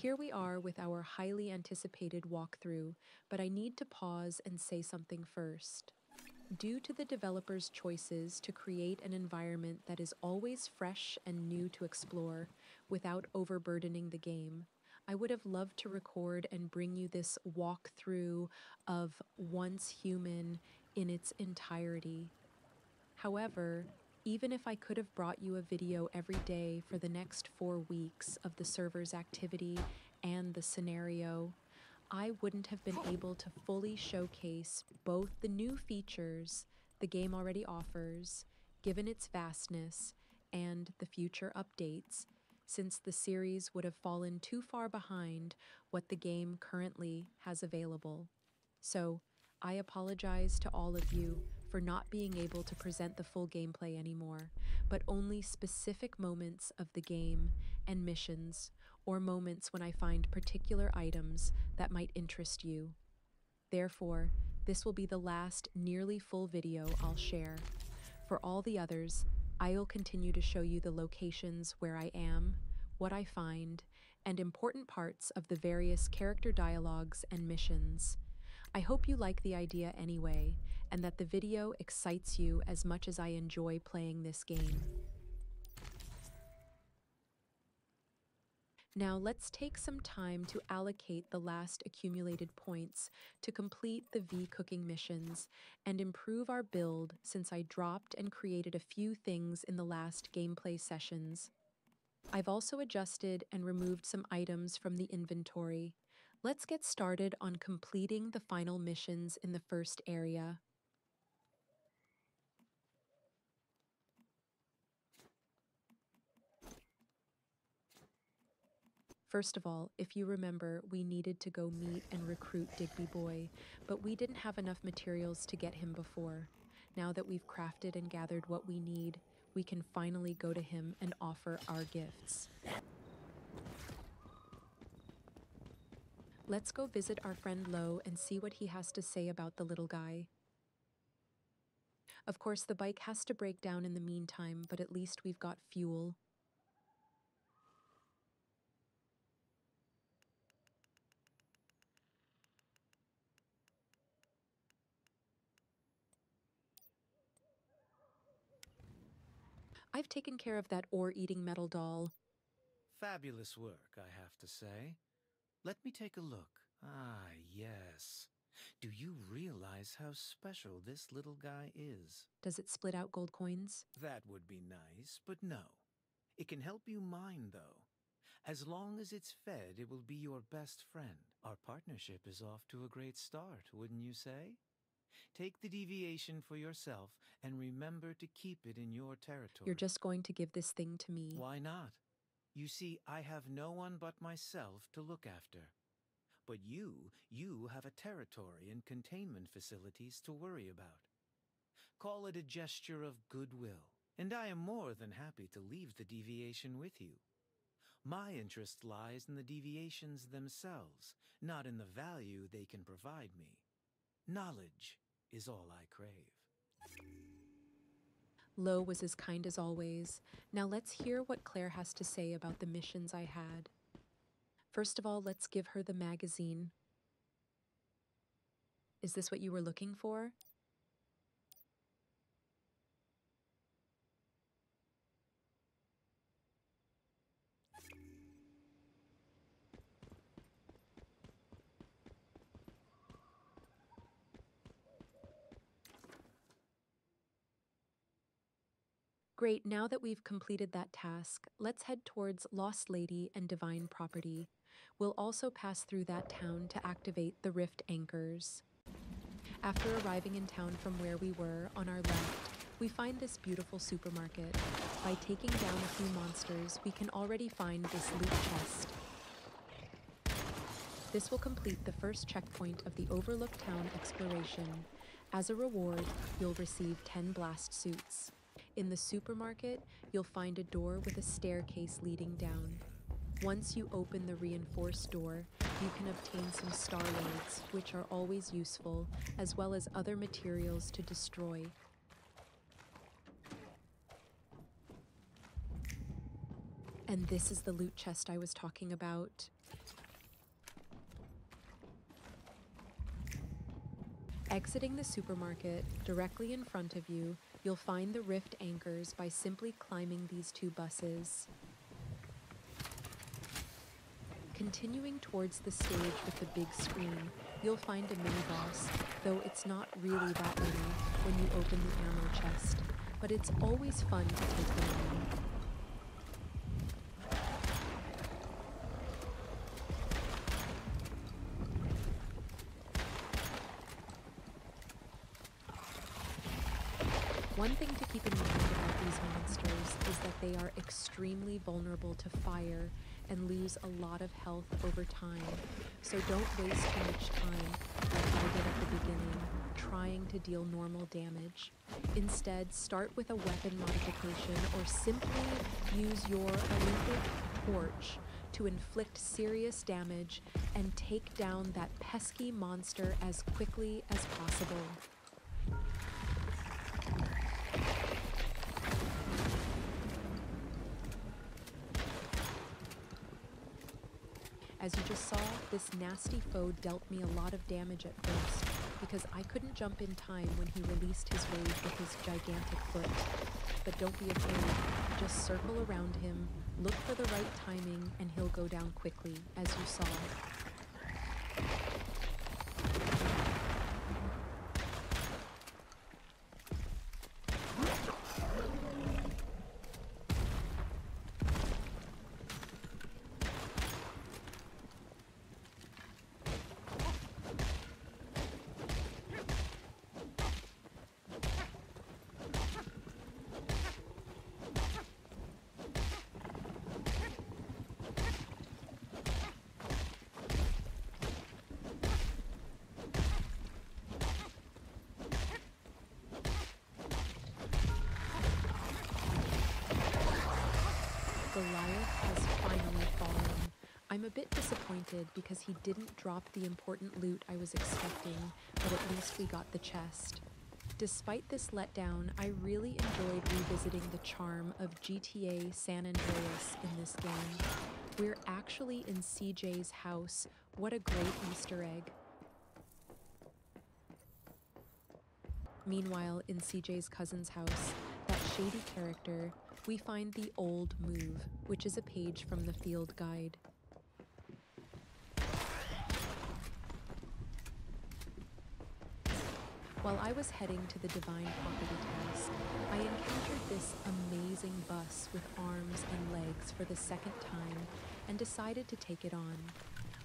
Here we are with our highly anticipated walkthrough, but I need to pause and say something first. Due to the developer's choices to create an environment that is always fresh and new to explore, without overburdening the game, I would have loved to record and bring you this walkthrough of Once Human in its entirety. However, even if I could have brought you a video every day for the next 4 weeks of the server's activity and the scenario, I wouldn't have been able to fully showcase both the new features the game already offers, given its vastness, and the future updates, since the series would have fallen too far behind what the game currently has available. So, I apologize to all of you for not being able to present the full gameplay anymore, but only specific moments of the game and missions, or moments when I find particular items that might interest you. Therefore, this will be the last nearly full video I'll share. For all the others, I'll continue to show you the locations where I am, what I find, and important parts of the various character dialogues and missions. I hope you like the idea anyway, and that the video excites you as much as I enjoy playing this game. Now let's take some time to allocate the last accumulated points to complete the V-cooking missions and improve our build, since I dropped and created a few things in the last gameplay sessions. I've also adjusted and removed some items from the inventory. Let's get started on completing the final missions in the first area. First of all, if you remember, we needed to go meet and recruit Digby Boy, but we didn't have enough materials to get him before. Now that we've crafted and gathered what we need, we can finally go to him and offer our gifts. Let's go visit our friend Lo and see what he has to say about the little guy. Of course, the bike has to break down in the meantime, but at least we've got fuel. I've taken care of that ore-eating metal doll. Fabulous work, I have to say. Let me take a look. Ah, yes. Do you realize how special this little guy is? Does it spit out gold coins? That would be nice, but no. It can help you mine, though. As long as it's fed, it will be your best friend. Our partnership is off to a great start, wouldn't you say? Take the deviation for yourself and remember to keep it in your territory. You're just going to give this thing to me? Why not? You see, I have no one but myself to look after. But you have a territory and containment facilities to worry about. Call it a gesture of goodwill, and I am more than happy to leave the deviation with you. My interest lies in the deviations themselves, not in the value they can provide me. Knowledge is all I crave. Lo was as kind as always. Now let's hear what Claire has to say about the missions I had. First of all, let's give her the magazine. Is this what you were looking for? Great, now that we've completed that task, let's head towards Lost Lady and Divine Property. We'll also pass through that town to activate the rift anchors. After arriving in town from where we were, on our left, we find this beautiful supermarket. By taking down a few monsters, we can already find this loot chest. This will complete the first checkpoint of the Overlook town exploration. As a reward, you'll receive 10 blast suits. In the supermarket, you'll find a door with a staircase leading down. Once you open the reinforced door, you can obtain some star loads, which are always useful, as well as other materials to destroy. And this is the loot chest I was talking about. Exiting the supermarket, directly in front of you, you'll find the rift anchors by simply climbing these two buses. Continuing towards the stage with the big screen, you'll find a mini-boss, though it's not really that many when you open the ammo chest, but it's always fun to take them on. One thing to keep in mind about these monsters is that they are extremely vulnerable to fire and lose a lot of health over time, so don't waste too much time, like I did at the beginning, trying to deal normal damage. Instead, start with a weapon modification or simply use your Olympic torch to inflict serious damage and take down that pesky monster as quickly as possible. As you just saw, this nasty foe dealt me a lot of damage at first, because I couldn't jump in time when he released his rage with his gigantic foot. But don't be afraid, just circle around him, look for the right timing, and he'll go down quickly, as you saw. Goliath has finally fallen. I'm a bit disappointed because he didn't drop the important loot I was expecting, but at least we got the chest. Despite this letdown, I really enjoyed revisiting the charm of GTA San Andreas in this game. We're actually in CJ's house. What a great Easter egg. Meanwhile, in CJ's cousin's house, that shady character, we find the old move, which is a page from the field guide. While I was heading to the Divine Property task, I encountered this amazing bus with arms and legs for the second time and decided to take it on.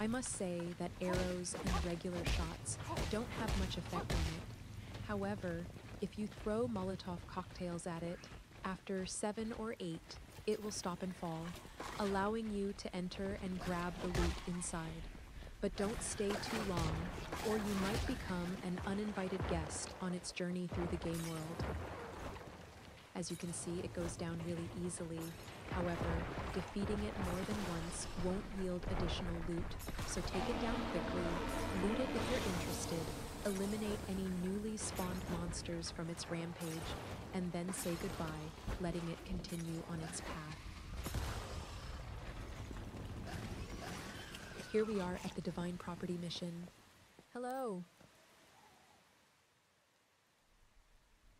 I must say that arrows and regular shots don't have much effect on it. However, if you throw Molotov cocktails at it, after 7 or 8, it will stop and fall, allowing you to enter and grab the loot inside. But don't stay too long, or you might become an uninvited guest on its journey through the game world. As you can see, it goes down really easily. However, defeating it more than once won't yield additional loot, so take it down quickly, loot it if you're interested, eliminate any newly spawned monsters from its rampage, and then say goodbye, letting it continue on its path. Here we are at the Divine Property mission. Hello!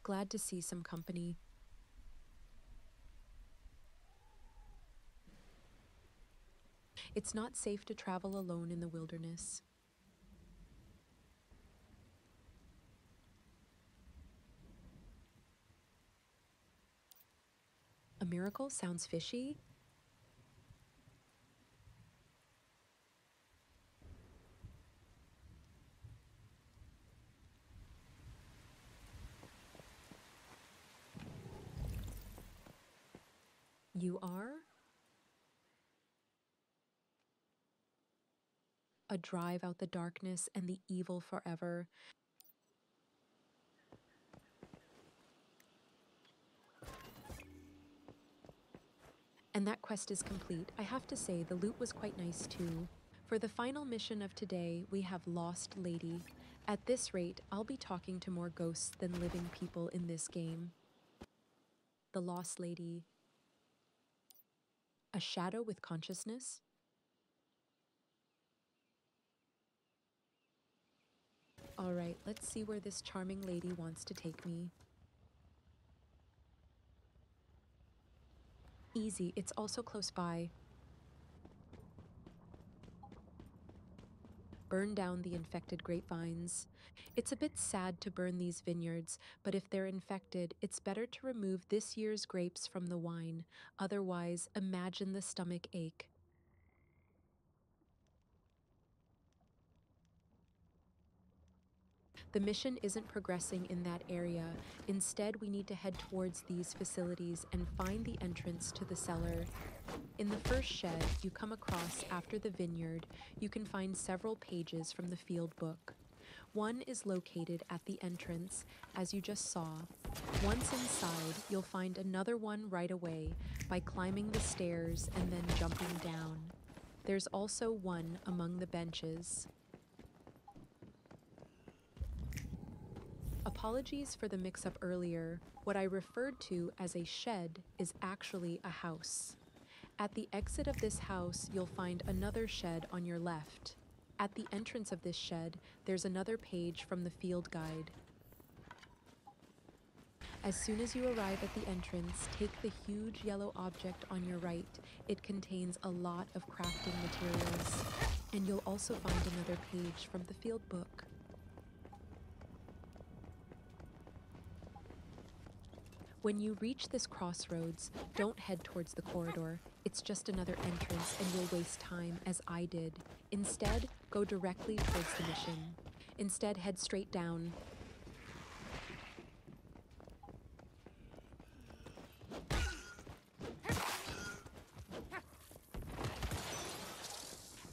Glad to see some company. It's not safe to travel alone in the wilderness. A miracle sounds fishy. You are? A drive out the darkness and the evil forever. And that quest is complete. I have to say, the loot was quite nice too. For the final mission of today, we have Lost Lady. At this rate, I'll be talking to more ghosts than living people in this game. The Lost Lady. A shadow with consciousness. Alright, let's see where this charming lady wants to take me. Easy, it's also close by. Burn down the infected grapevines. It's a bit sad to burn these vineyards, but if they're infected, it's better to remove this year's grapes from the wine. Otherwise, imagine the stomach ache. The mission isn't progressing in that area. Instead, we need to head towards these facilities and find the entrance to the cellar. In the first shed you come across after the vineyard, you can find several pages from the field book. One is located at the entrance, as you just saw. Once inside, you'll find another one right away by climbing the stairs and then jumping down. There's also one among the benches. Apologies for the mix-up earlier. What I referred to as a shed is actually a house. At the exit of this house, you'll find another shed on your left. At the entrance of this shed, there's another page from the field guide. As soon as you arrive at the entrance, take the huge yellow object on your right. It contains a lot of crafting materials. And you'll also find another page from the field book. When you reach this crossroads, don't head towards the corridor. It's just another entrance and you'll waste time as I did. Instead, go directly towards the mission. Instead, head straight down.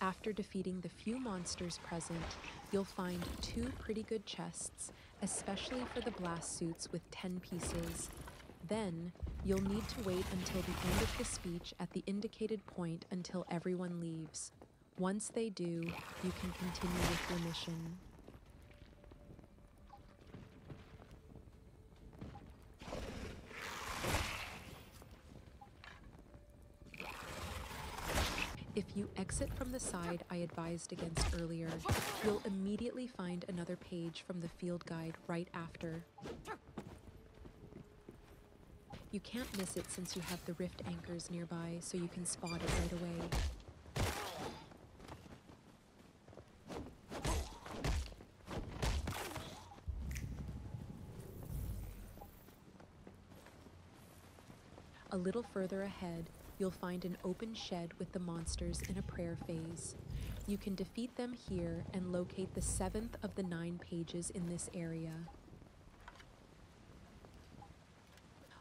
After defeating the few monsters present, you'll find two pretty good chests, especially for the blast suits with 10 pieces. Then, you'll need to wait until the end of the speech at the indicated point until everyone leaves. Once they do, you can continue with your mission. If you exit from the side I advised against earlier, you'll immediately find another page from the field guide right after. You can't miss it since you have the rift anchors nearby, so you can spot it right away. A little further ahead, you'll find an open shed with the monsters in a prayer phase. You can defeat them here and locate the 7th of the 9 pages in this area.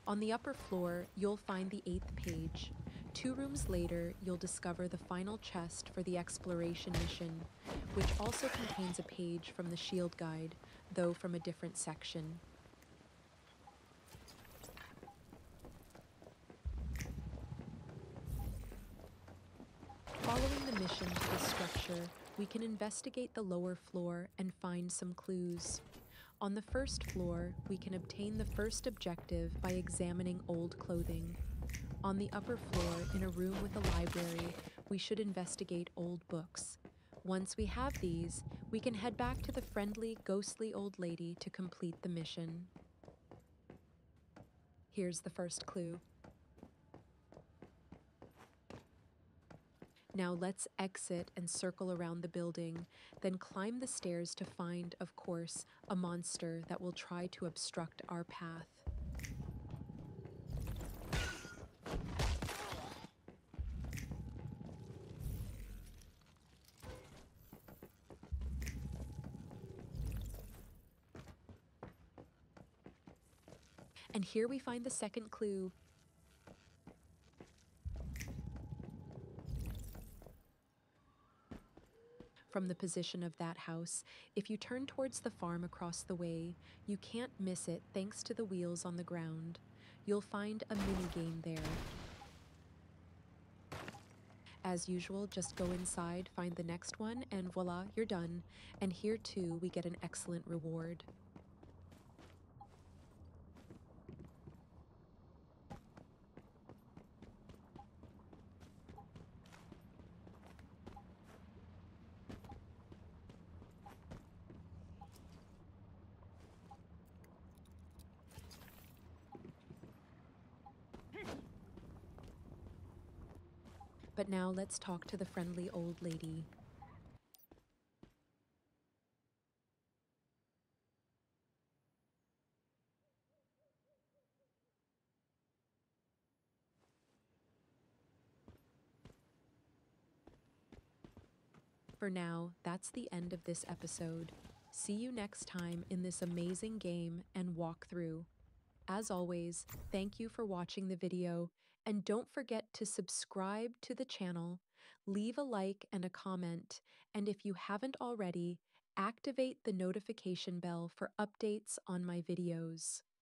On the upper floor, you'll find the 8th page. 2 rooms later, you'll discover the final chest for the exploration mission, which also contains a page from the shield guide, though from a different section. Following the mission to this structure, we can investigate the lower floor and find some clues. On the first floor, we can obtain the first objective by examining old clothing. On the upper floor, in a room with a library, we should investigate old books. Once we have these, we can head back to the friendly, ghostly old lady to complete the mission. Here's the first clue. Now let's exit and circle around the building, then climb the stairs to find, of course, a monster that will try to obstruct our path. And here we find the second clue. From the position of that house, if you turn towards the farm across the way, you can't miss it thanks to the wheels on the ground. You'll find a minigame there. As usual, just go inside, find the next one, and voila, you're done. And here too, we get an excellent reward. But now let's talk to the friendly old lady. For now, that's the end of this episode. See you next time in this amazing game and walkthrough. As always, thank you for watching the video, and don't forget to subscribe to the channel, leave a like and a comment, and if you haven't already, activate the notification bell for updates on my videos.